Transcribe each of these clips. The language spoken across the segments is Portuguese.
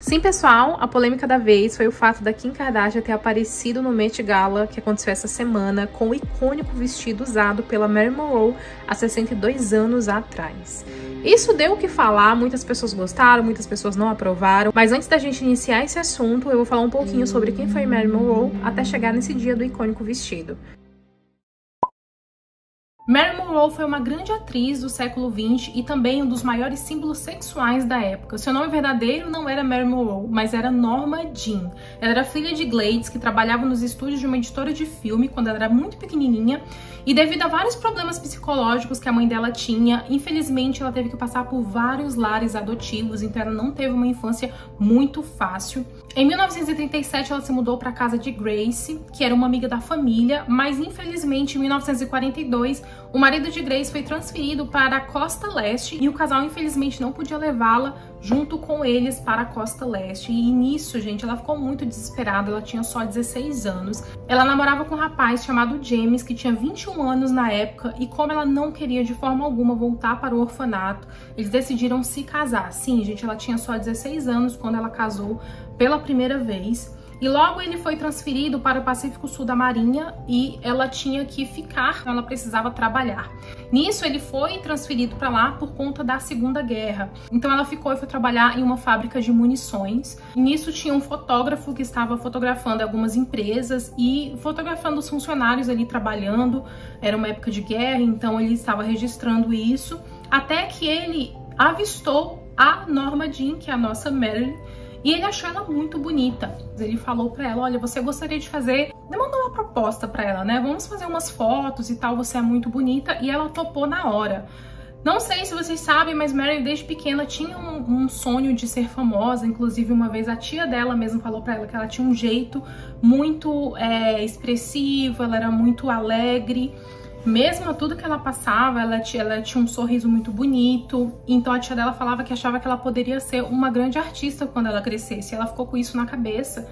Sim, pessoal, a polêmica da vez foi o fato da Kim Kardashian ter aparecido no Met Gala, que aconteceu essa semana, com o icônico vestido usado pela Marilyn Monroe há 62 anos atrás. Isso deu o que falar, muitas pessoas gostaram, muitas pessoas não aprovaram, mas antes da gente iniciar esse assunto, eu vou falar um pouquinho sobre quem foi Marilyn Monroe até chegar nesse dia do icônico vestido. Marilyn Monroe foi uma grande atriz do século XX e também um dos maiores símbolos sexuais da época. Seu nome verdadeiro não era Marilyn Monroe, mas era Norma Jeane. Ela era filha de Gladys, que trabalhava nos estúdios de uma editora de filme quando ela era muito pequenininha, e devido a vários problemas psicológicos que a mãe dela tinha, infelizmente ela teve que passar por vários lares adotivos, então ela não teve uma infância muito fácil. Em 1937 ela se mudou para a casa de Grace, que era uma amiga da família, mas infelizmente em 1942 o marido de Grace foi transferido para a Costa Leste e o casal infelizmente não podia levá-la junto com eles para a Costa Leste. E nisso, gente, ela ficou muito desesperada, ela tinha só 16 anos. Ela namorava com um rapaz chamado James, que tinha 21 anos na época, e como ela não queria de forma alguma voltar para o orfanato, eles decidiram se casar. Sim, gente, ela tinha só 16 anos quando ela casou pela primeira vez. E logo ele foi transferido para o Pacífico Sul da Marinha e ela tinha que ficar, ela precisava trabalhar. Nisso ele foi transferido para lá por conta da Segunda Guerra. Então ela ficou e foi trabalhar em uma fábrica de munições. Nisso tinha um fotógrafo que estava fotografando algumas empresas e fotografando os funcionários ali trabalhando. Era uma época de guerra, então ele estava registrando isso. Até que ele avistou a Norma Jeane, que é a nossa Marilyn, e ele achou ela muito bonita. Ele falou pra ela, olha, você gostaria de fazer... Mandou uma proposta pra ela, né? Vamos fazer umas fotos e tal, você é muito bonita. E ela topou na hora. Não sei se vocês sabem, mas Marilyn desde pequena tinha um sonho de ser famosa. Inclusive uma vez a tia dela mesmo falou pra ela que ela tinha um jeito muito expressivo, ela era muito alegre. Mesmo a tudo que ela passava, ela tinha um sorriso muito bonito, então a tia dela falava que achava que ela poderia ser uma grande artista quando ela crescesse, ela ficou com isso na cabeça.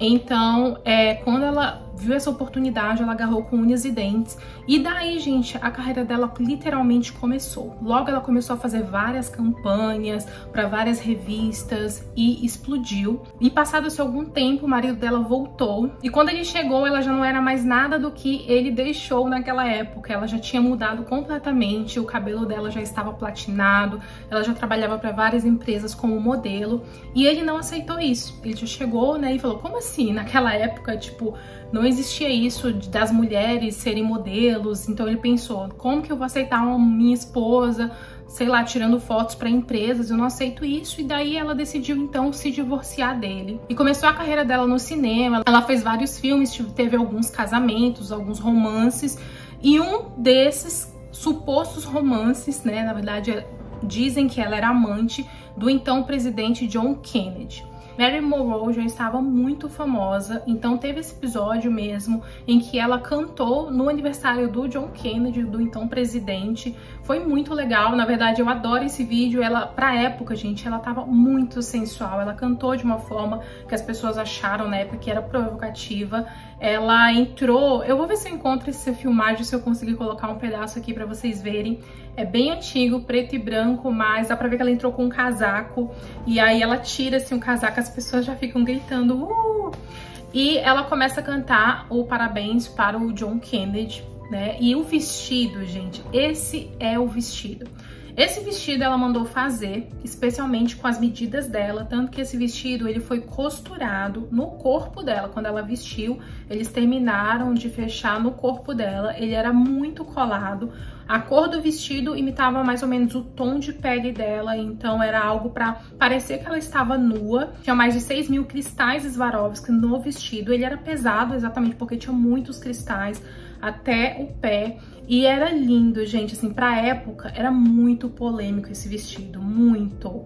Então, quando ela viu essa oportunidade, ela agarrou com unhas e dentes. E daí, gente, a carreira dela literalmente começou. Logo ela começou a fazer várias campanhas para várias revistas e explodiu. E passado-se algum tempo, o marido dela voltou. E quando ele chegou, ela já não era mais nada do que ele deixou naquela época. Ela já tinha mudado completamente, o cabelo dela já estava platinado, ela já trabalhava para várias empresas como modelo. E ele não aceitou isso. Ele já chegou, né, e falou, como assim? Naquela época, tipo, não existia isso das mulheres serem modelos, então ele pensou, como que eu vou aceitar uma minha esposa, sei lá, tirando fotos para empresas, eu não aceito isso. E daí ela decidiu então se divorciar dele. E começou a carreira dela no cinema, ela fez vários filmes, teve alguns casamentos, alguns romances, e um desses supostos romances, né, na verdade dizem que ela era amante do então presidente John Kennedy. Marilyn Monroe já estava muito famosa, então teve esse episódio mesmo em que ela cantou no aniversário do John Kennedy, do então presidente. Foi muito legal, na verdade eu adoro esse vídeo. Ela, pra época, gente, ela tava muito sensual, ela cantou de uma forma que as pessoas acharam na época que era provocativa. Ela entrou, eu vou ver se eu encontro essa filmagem, se eu conseguir colocar um pedaço aqui pra vocês verem. É bem antigo, preto e branco, mas dá pra ver que ela entrou com um casaco, e aí ela tira assim um casaco, as pessoas já ficam gritando e ela começa a cantar o parabéns para o John Kennedy, né? E o vestido, gente, esse é o vestido. Esse vestido ela mandou fazer, especialmente com as medidas dela, tanto que esse vestido ele foi costurado no corpo dela. Quando ela vestiu, eles terminaram de fechar no corpo dela, ele era muito colado. A cor do vestido imitava mais ou menos o tom de pele dela, então era algo pra parecer que ela estava nua. Tinha mais de 6.000 cristais Swarovski no vestido, ele era pesado exatamente porque tinha muitos cristais até o pé. E era lindo, gente, assim, pra época era muito polêmico esse vestido, muito.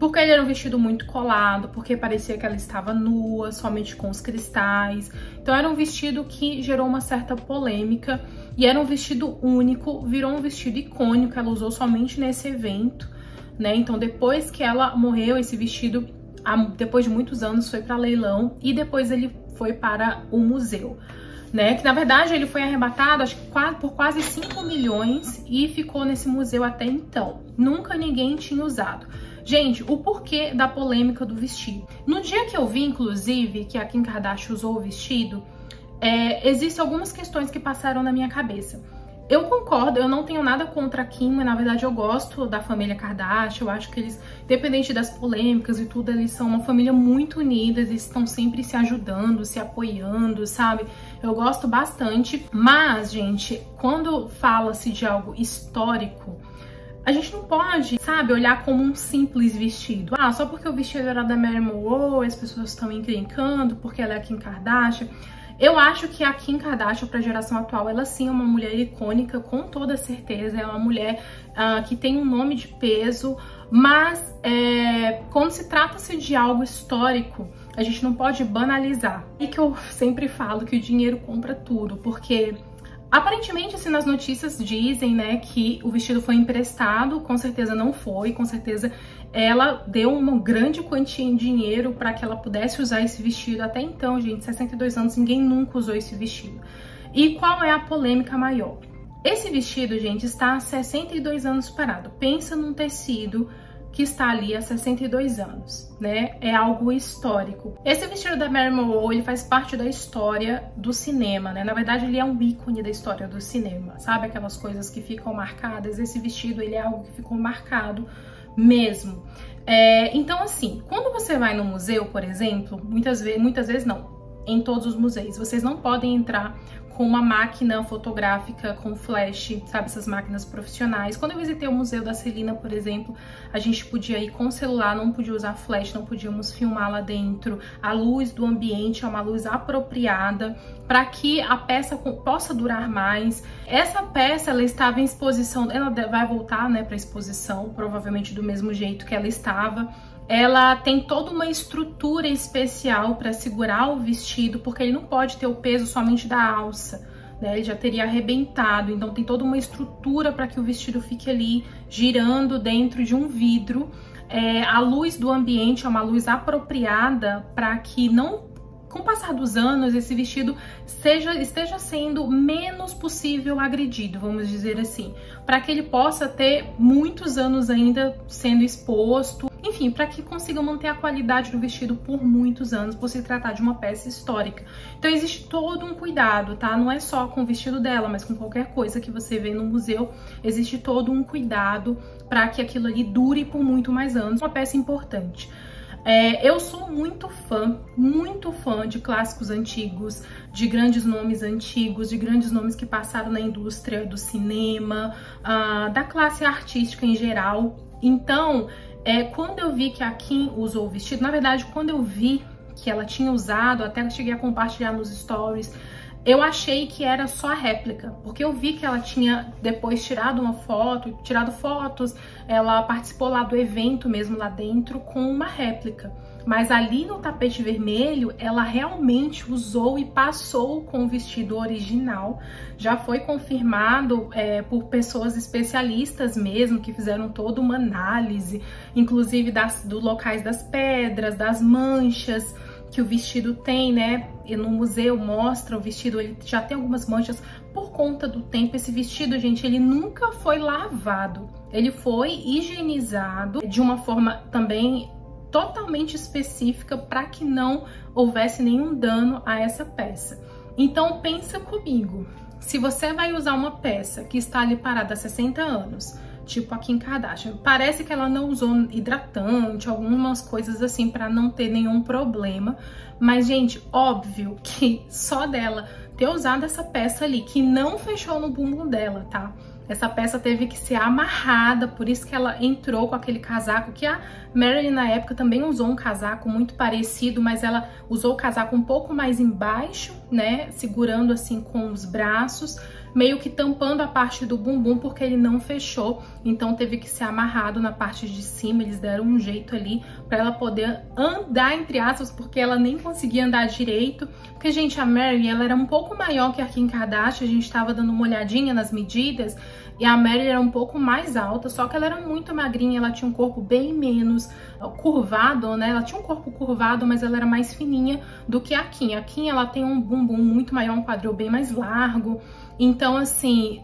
Porque ele era um vestido muito colado, porque parecia que ela estava nua, somente com os cristais. Então era um vestido que gerou uma certa polêmica e era um vestido único, virou um vestido icônico, ela usou somente nesse evento, né? Então depois que ela morreu, esse vestido, depois de muitos anos, foi para leilão e depois ele foi para o museu. Né, que na verdade ele foi arrebatado acho que por quase 5 milhões e ficou nesse museu até então. Nunca ninguém tinha usado. Gente, o porquê da polêmica do vestido. No dia que eu vi, inclusive, que a Kim Kardashian usou o vestido, existem algumas questões que passaram na minha cabeça. Eu concordo, eu não tenho nada contra a Kim, mas na verdade eu gosto da família Kardashian, eu acho que eles, independente das polêmicas e tudo, eles são uma família muito unida, eles estão sempre se ajudando, se apoiando, sabe? Eu gosto bastante, mas, gente, quando fala-se de algo histórico, a gente não pode, sabe, olhar como um simples vestido. Ah, só porque o vestido era da Marilyn Monroe, as pessoas estão encrencando porque ela é a Kim Kardashian. Eu acho que a Kim Kardashian, para a geração atual, ela sim é uma mulher icônica, com toda certeza. É uma mulher que tem um nome de peso, mas quando se trata-se de algo histórico, a gente não pode banalizar. E que eu sempre falo que o dinheiro compra tudo, porque aparentemente, assim, nas notícias dizem, né, que o vestido foi emprestado, com certeza não foi, com certeza ela deu uma grande quantia em dinheiro para que ela pudesse usar esse vestido. Até então, gente, 62 anos, ninguém nunca usou esse vestido. E qual é a polêmica maior? Esse vestido, gente, está há 62 anos parado. Pensa num tecido que está ali há 62 anos, né? É algo histórico. Esse vestido da Marilyn Monroe, ele faz parte da história do cinema, né? Na verdade, ele é um ícone da história do cinema, sabe? Aquelas coisas que ficam marcadas. Esse vestido, ele é algo que ficou marcado mesmo. Então, assim, quando você vai no museu, por exemplo, muitas vezes não, em todos os museus, vocês não podem entrar com uma máquina fotográfica, com flash, sabe, essas máquinas profissionais. Quando eu visitei o museu da Celina, por exemplo, a gente podia ir com o celular, não podia usar flash, não podíamos filmar lá dentro. A luz do ambiente é uma luz apropriada para que a peça possa durar mais. Essa peça, ela estava em exposição, ela vai voltar, né, para exposição, provavelmente do mesmo jeito que ela estava. Ela tem toda uma estrutura especial para segurar o vestido, porque ele não pode ter o peso somente da alça, né? Ele já teria arrebentado, então tem toda uma estrutura para que o vestido fique ali girando dentro de um vidro. A luz do ambiente é uma luz apropriada para que não... Com o passar dos anos, esse vestido esteja sendo menos possível agredido, vamos dizer assim, para que ele possa ter muitos anos ainda sendo exposto, enfim, para que consiga manter a qualidade do vestido por muitos anos, por se tratar de uma peça histórica. Então existe todo um cuidado, tá? Não é só com o vestido dela, mas com qualquer coisa que você vê no museu, existe todo um cuidado para que aquilo ali dure por muito mais anos, uma peça importante. Eu sou muito fã de clássicos antigos, de grandes nomes antigos, de grandes nomes que passaram na indústria do cinema, da classe artística em geral. Então, quando eu vi que a Kim usou o vestido, na verdade, quando eu vi que ela tinha usado, até eu cheguei a compartilhar nos stories, eu achei que era só a réplica, porque eu vi que ela tinha depois tirado uma foto, tirado fotos, ela participou lá do evento mesmo lá dentro com uma réplica. Mas ali no tapete vermelho, ela realmente usou e passou com o vestido original. Já foi confirmado por pessoas especialistas mesmo, que fizeram toda uma análise, inclusive dos locais das pedras, das manchas que o vestido tem, né? E no museu mostra o vestido, ele já tem algumas manchas por conta do tempo. Esse vestido, gente, ele nunca foi lavado. Ele foi higienizado de uma forma também totalmente específica para que não houvesse nenhum dano a essa peça. Então pensa comigo, se você vai usar uma peça que está ali parada há 60 anos, tipo a Kim Kardashian, parece que ela não usou hidratante, algumas coisas assim para não ter nenhum problema, mas, gente, óbvio que só dela ter usado essa peça ali, que não fechou no bumbum dela, tá? Essa peça teve que ser amarrada, por isso que ela entrou com aquele casaco, que a Marilyn na época também usou um casaco muito parecido, mas ela usou o casaco um pouco mais embaixo, né, segurando assim com os braços, meio que tampando a parte do bumbum, porque ele não fechou, então teve que ser amarrado na parte de cima, eles deram um jeito ali pra ela poder andar, entre aspas, porque ela nem conseguia andar direito, porque, gente, a Marilyn, ela era um pouco maior que a Kim Kardashian, a gente tava dando uma olhadinha nas medidas, e a Marilyn era um pouco mais alta, só que ela era muito magrinha, ela tinha um corpo bem menos curvado, né, ela tinha um corpo curvado, mas ela era mais fininha do que a Kim. A Kim, ela tem um bumbum muito maior, um quadril bem mais largo. Então, assim,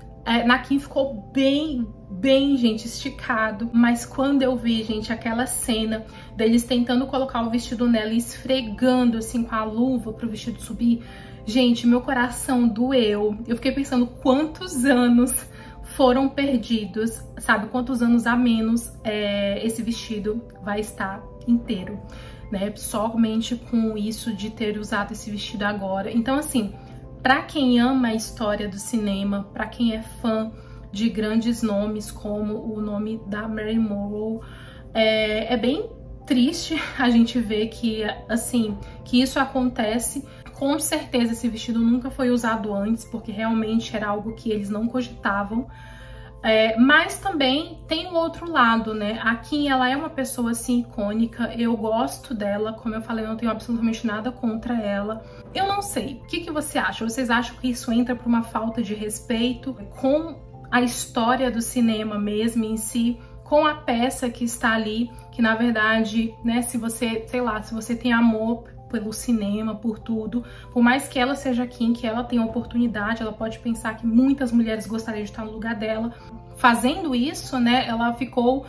na Kim ficou bem, bem, gente, esticado. Mas quando eu vi, gente, aquela cena deles tentando colocar o vestido nela e esfregando, assim, com a luva pro vestido subir, gente, meu coração doeu. Eu fiquei pensando quantos anos foram perdidos, sabe? Quantos anos a menos esse vestido vai estar inteiro, né? Somente com isso de ter usado esse vestido agora. Então, assim, pra quem ama a história do cinema, pra quem é fã de grandes nomes, como o nome da Marilyn Monroe, é bem triste a gente ver que, assim, que isso acontece. Com certeza esse vestido nunca foi usado antes, porque realmente era algo que eles não cogitavam. Mas também tem o outro lado, né? A Kim, ela é uma pessoa, assim, icônica. Eu gosto dela, como eu falei, eu não tenho absolutamente nada contra ela. Eu não sei, o que que você acha? Vocês acham que isso entra por uma falta de respeito com a história do cinema mesmo em si? Com a peça que está ali, que na verdade, né, se você, sei lá, se você tem amor pelo cinema, por tudo, por mais que ela seja Kim, que ela tenha oportunidade, ela pode pensar que muitas mulheres gostariam de estar no lugar dela. Fazendo isso, né, ela ficou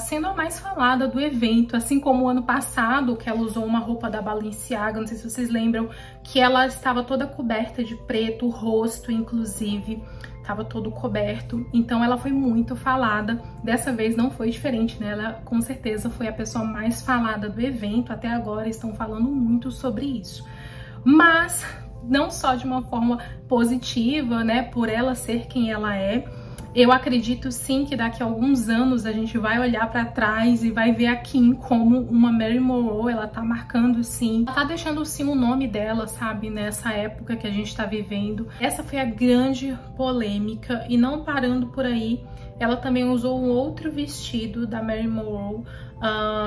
sendo a mais falada do evento, assim como o ano passado, que ela usou uma roupa da Balenciaga, não sei se vocês lembram, que ela estava toda coberta de preto, o rosto, inclusive, estava todo coberto, então ela foi muito falada. Dessa vez não foi diferente, né? Ela, com certeza, foi a pessoa mais falada do evento, até agora estão falando muito sobre isso. Mas, não só de uma forma positiva, né, por ela ser quem ela é. Eu acredito sim que daqui a alguns anos a gente vai olhar pra trás e vai ver a Kim como uma Marilyn Monroe. Ela tá marcando sim, ela tá deixando sim o nome dela, sabe, nessa época que a gente tá vivendo. Essa foi a grande polêmica, e não parando por aí, ela também usou um outro vestido da Marilyn Monroe,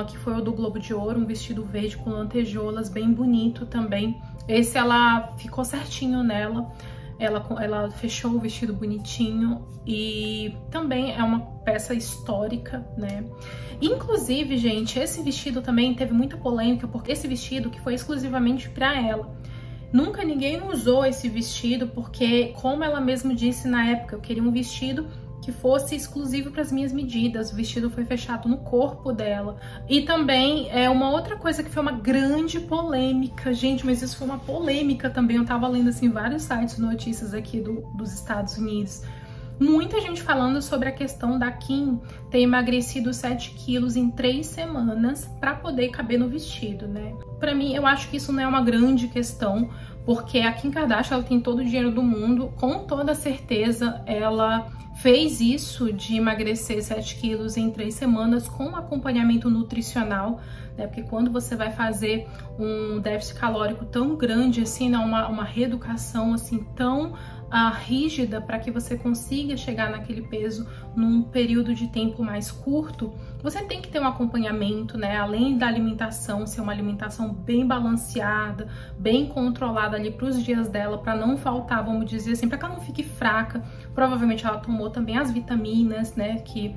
que foi o do Globo de Ouro, um vestido verde com lantejoulas, bem bonito também. Esse ela ficou certinho nela. Ela fechou o vestido bonitinho, e também é uma peça histórica, né? Inclusive, gente, esse vestido também teve muita polêmica, porque esse vestido que foi exclusivamente pra ela. Nunca ninguém usou esse vestido, porque, como ela mesma disse na época, eu queria um vestido que fosse exclusivo para as minhas medidas. O vestido foi fechado no corpo dela. E também é uma outra coisa que foi uma grande polêmica, gente, mas isso foi uma polêmica também. Eu tava lendo, assim, vários sites, notícias aqui dos Estados Unidos. Muita gente falando sobre a questão da Kim ter emagrecido 7 quilos em 3 semanas para poder caber no vestido, né? Para mim, eu acho que isso não é uma grande questão, porque a Kim Kardashian, ela tem todo o dinheiro do mundo, com toda certeza ela fez isso de emagrecer 7 quilos em 3 semanas com acompanhamento nutricional, né? Porque quando você vai fazer um déficit calórico tão grande assim, né? uma reeducação assim tão rígida para que você consiga chegar naquele peso num período de tempo mais curto, você tem que ter um acompanhamento, né? Além da alimentação, ser uma alimentação bem balanceada, bem controlada ali para os dias dela, para não faltar, vamos dizer assim, para que ela não fique fraca. Provavelmente ela tomou também as vitaminas, né, que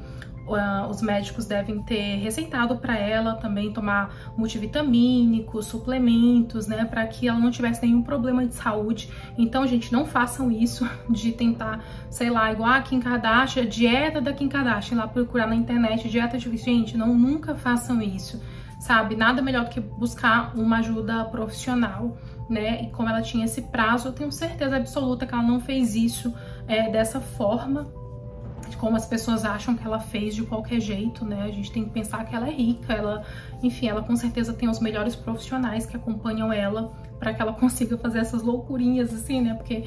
os médicos devem ter receitado para ela, também tomar multivitamínicos, suplementos, né, para que ela não tivesse nenhum problema de saúde. Então, gente, não façam isso de tentar, sei lá, igual a Kim Kardashian, dieta da Kim Kardashian, lá procurar na internet, dieta de... Gente, nunca façam isso, sabe? Nada melhor do que buscar uma ajuda profissional, né? E como ela tinha esse prazo, eu tenho certeza absoluta que ela não fez isso dessa forma, como as pessoas acham que ela fez, de qualquer jeito, né? A gente tem que pensar que ela é rica, ela, enfim, ela com certeza tem os melhores profissionais que acompanham ela para que ela consiga fazer essas loucurinhas assim, né? Porque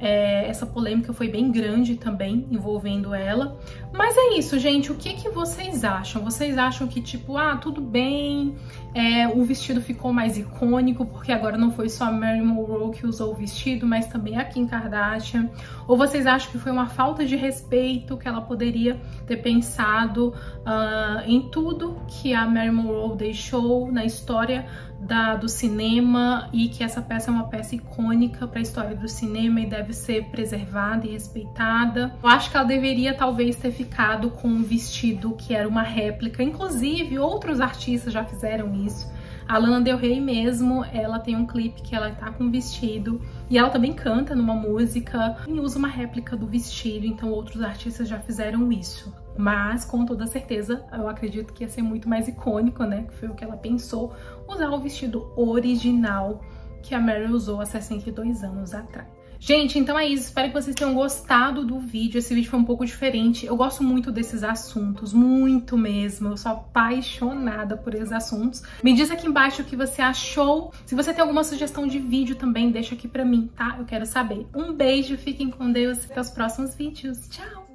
essa polêmica foi bem grande também, envolvendo ela. Mas é isso, gente. O que vocês acham? Vocês acham que, tipo, tudo bem, o vestido ficou mais icônico, porque agora não foi só a Marilyn Monroe que usou o vestido, mas também a Kim Kardashian? Ou vocês acham que foi uma falta de respeito, que ela poderia ter pensado em tudo que a Marilyn Monroe deixou na história do cinema, e que essa peça é uma peça icônica para a história do cinema e deve ser preservada e respeitada? Eu acho que ela deveria talvez ter ficado com um vestido que era uma réplica. Inclusive, outros artistas já fizeram isso. A Lana Del Rey mesmo, ela tem um clipe que ela tá com um vestido e ela também canta numa música e usa uma réplica do vestido, então outros artistas já fizeram isso. Mas, com toda certeza, eu acredito que ia ser muito mais icônico, né? Que foi o que ela pensou, usar o vestido original que a Mary usou há 62 anos atrás. Gente, então é isso. Espero que vocês tenham gostado do vídeo. Esse vídeo foi um pouco diferente. Eu gosto muito desses assuntos, muito mesmo. Eu sou apaixonada por esses assuntos. Me diz aqui embaixo o que você achou. Se você tem alguma sugestão de vídeo também, deixa aqui pra mim, tá? Eu quero saber. Um beijo, fiquem com Deus. Até os próximos vídeos. Tchau!